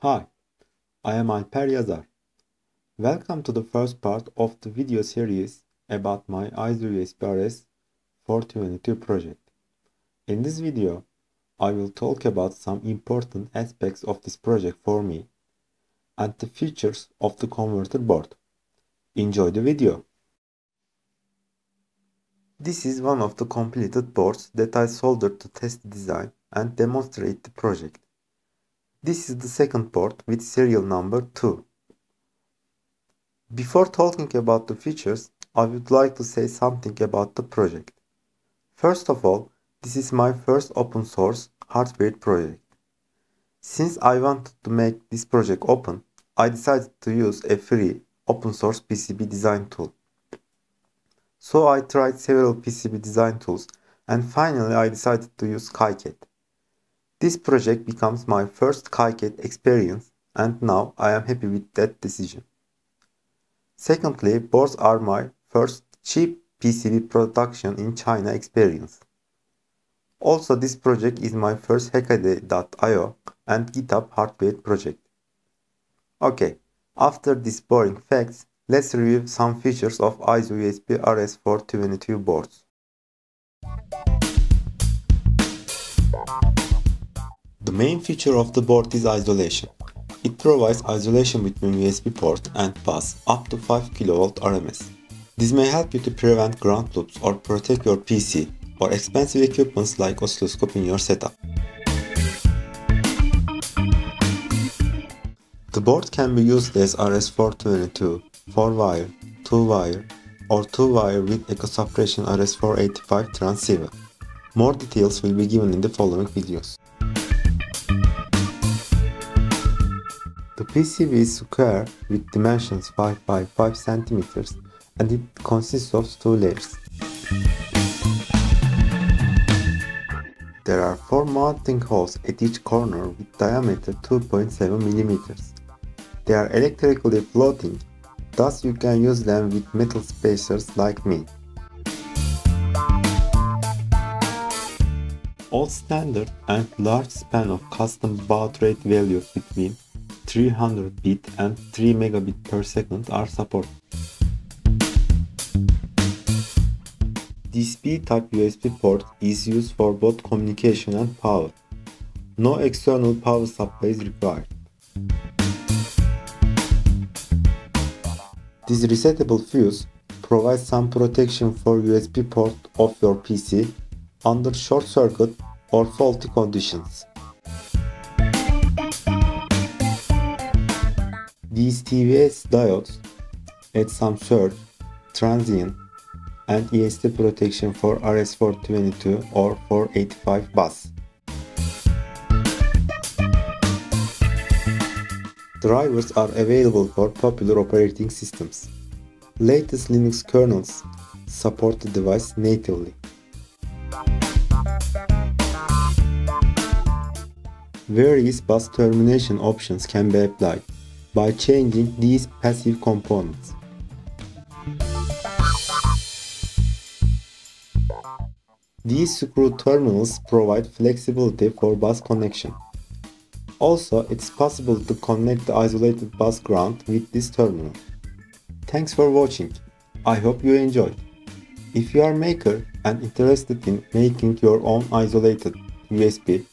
Hi, I am Alper Yazar. Welcome to the first part of the video series about my i3 RS485 project. In this video, I will talk about some important aspects of this project for me and the features of the converter board. Enjoy the video. This is one of the completed boards that I soldered to test the design and demonstrate the project. This is the second board with serial number 2. Before talking about the features, I would like to say something about the project. First of all, this is my first open source hardware project. Since I wanted to make this project open, I decided to use a free open source PCB design tool. So I tried several PCB design tools and finally I decided to use KiCad. This project becomes my first KiCad experience and now I am happy with that decision. Secondly, boards are my first cheap PCB production in China experience. Also, this project is my first hackaday.io and GitHub hardware project. Okay, after these boring facts, let's review some features of i3 RS485 boards. The main feature of the board is isolation. It provides isolation between USB port and bus up to 5 kV RMS. This may help you to prevent ground loops or protect your PC or expensive equipments like oscilloscope in your setup. The board can be used as RS482, 4-wire, 2-wire or 2-wire with ECO-separation RS485 transceiver. More details will be given in the following videos. The PCB is square with dimensions 5 by 5 cm and it consists of 2 layers. There are 4 mounting holes at each corner with diameter 2.7 mm. They are electrically floating, thus you can use them with metal spacers like me. All standard and large span of custom baud rate values between 300 bit and 3 megabit per second are supported. This B-type USB port is used for both communication and power. No external power supply is required. This resettable fuse provides some protection for USB port of your PC under short circuit or faulty conditions. These TVS diodes add some surge, transient and ESD protection for RS482 or 485 bus. Drivers are available for popular operating systems. Latest Linux kernels support the device natively. Various bus termination options can be applied by changing these passive components. These screw terminals provide flexibility for bus connection. Also, it's possible to connect the isolated bus ground with this terminal. Thanks for watching. I hope you enjoyed. If you are a maker and interested in making your own isolated USB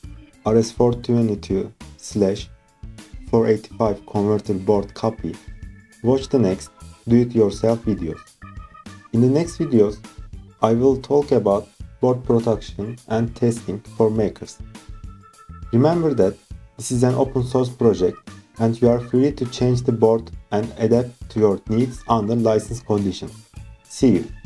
RS482/485 converter board copy, watch the next do-it-yourself videos. In the next videos, I will talk about board production and testing for makers. Remember that this is an open source project and you are free to change the board and adapt to your needs under license conditions. See you.